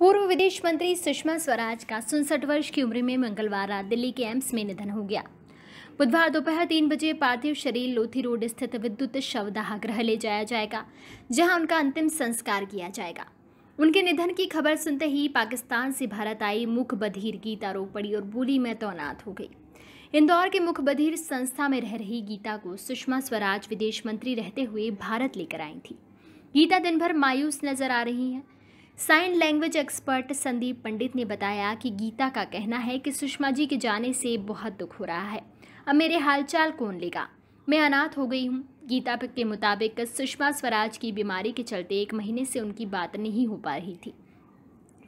पूर्व विदेश मंत्री सुषमा स्वराज का 67 वर्ष की उम्र में मंगलवार रात दिल्ली के एम्स में निधन हो गया। बुधवार दोपहर 3 बजे पार्थिव शरीर लोधी रोड स्थित विद्युत शवदाह गृह ले जाया जाएगा, जहां उनका अंतिम संस्कार किया जाएगा। उनके निधन की खबर सुनते ही पाकिस्तान से भारत आई मुख बधिर गीता रोपड़ी और बोली में तैनात हो गई। इंदौर के मुख बधिर संस्था में रह रही गीता को सुषमा स्वराज विदेश मंत्री रहते हुए भारत लेकर आई थी। गीता दिन भर मायूस नजर आ रही हैं। Sign language expert Sandeep Pandit ने बताया कि गीता का कहना है कि सुषमा जी के जाने से बहुत दुख हो रहा है, अब मेरे हालचाल कौन लेगा, मैं अनाथ हो गई हूँ। गीता के मुताबिक सुषमा स्वराज की बीमारी के चलते 1 महीने से उनकी बात नहीं हो पा रही थी।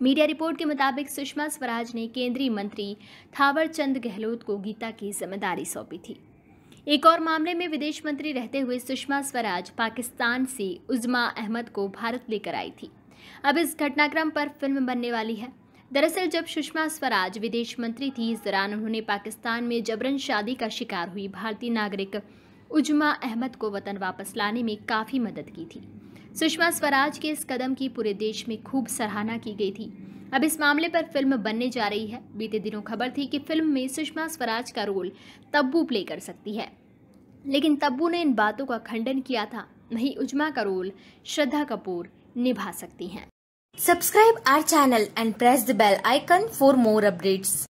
मीडिया रिपोर्ट के मुताबिक सुषमा स्वराज ने केंद्रीय मंत्री थावरचंद गहलोत को गीता की जिम्मेदारी सौंपी थी। एक और मामले में विदेश मंत्री रहते हुए सुषमा स्वराज पाकिस्तान से उजमा अहमद को भारत लेकर आई थी। अब इस घटनाक्रम पर फिल्म बनने वाली है। दरअसल जब सुषमा स्वराज विदेश मंत्री थी, इस दौरान उन्होंने पाकिस्तान में जबरन शादी का शिकार हुई भारतीय नागरिक उजमा अहमद को वतन वापस लाने में काफ़ी मदद की थी। सुषमा स्वराज के इस कदम की पूरे देश में खूब सराहना की गई थी। अब इस मामले पर फिल्म बनने जा रही है। बीते दिनों खबर थी कि फिल्म में सुषमा स्वराज का रोल तब्बू प्ले कर सकती है, लेकिन तब्बू ने इन बातों का खंडन किया था। वहीं उजमा का रोल श्रद्धा कपूर निभा सकती हैं। Subscribe our channel and press the bell icon for more updates.